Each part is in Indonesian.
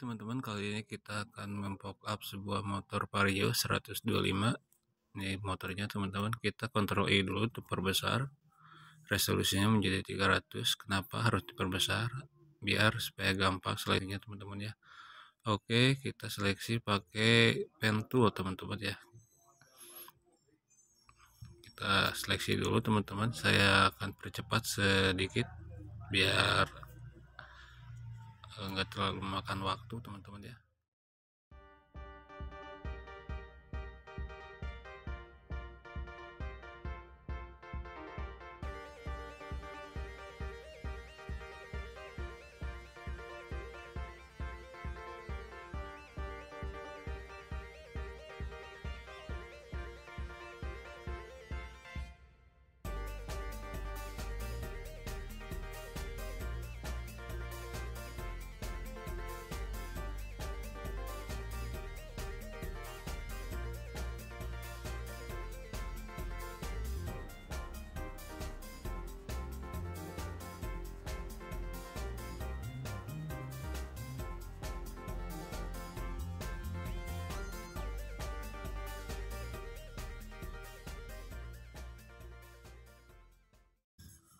teman-teman, kali ini kita akan mem-pop up sebuah motor Vario 125. Ini motornya teman-teman, kita kontrol E dulu untuk perbesar. Resolusinya menjadi 300. Kenapa harus diperbesar? Biar supaya gampang seleksinya teman-teman ya. Oke, kita seleksi pakai pen tool teman-teman ya. Kita seleksi dulu teman-teman. Saya akan percepat sedikit biar enggak terlalu makan waktu teman-teman ya.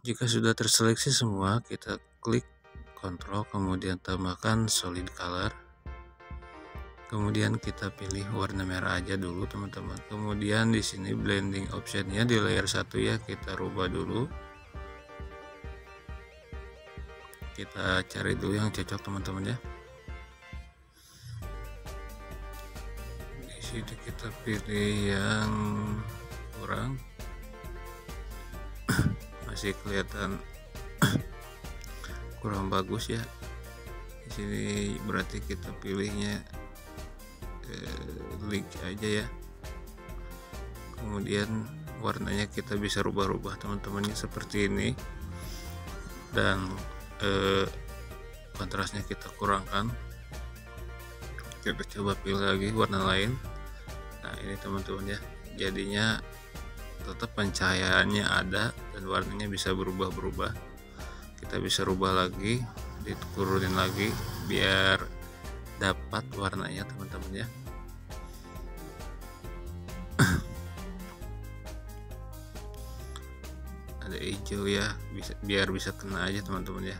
Jika sudah terseleksi semua, kita klik kontrol, kemudian tambahkan solid color, kemudian kita pilih warna merah aja dulu teman-teman. Kemudian di sini blending optionnya di layer 1 ya, kita rubah dulu, kita cari dulu yang cocok teman-teman ya. Di sini kita pilih yang kurang masih kelihatan kurang bagus ya. Di sini berarti kita pilihnya link aja ya. Kemudian warnanya kita bisa rubah-rubah teman-temannya seperti ini, dan kontrasnya kita kurangkan. Kita coba pilih lagi warna lain. Nah ini teman-teman ya, jadinya tetap pencahayaannya ada dan warnanya bisa berubah-berubah. Kita bisa rubah lagi, diturunin lagi biar dapat warnanya teman-teman ya. Ada hijau ya, biar bisa kena aja teman-teman ya.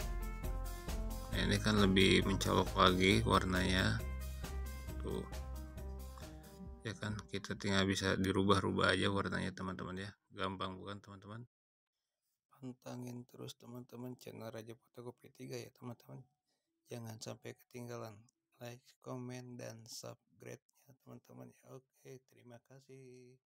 Nah, ini kan lebih mencolok lagi warnanya tuh ya kan, kita tinggal bisa dirubah-rubah aja warnanya teman-teman ya. Gampang bukan teman-teman? Pantangin terus teman-teman channel Raja Fotokopi 3 ya teman-teman, jangan sampai ketinggalan like, comment, dan subscribe ya teman-teman ya. Oke, terima kasih.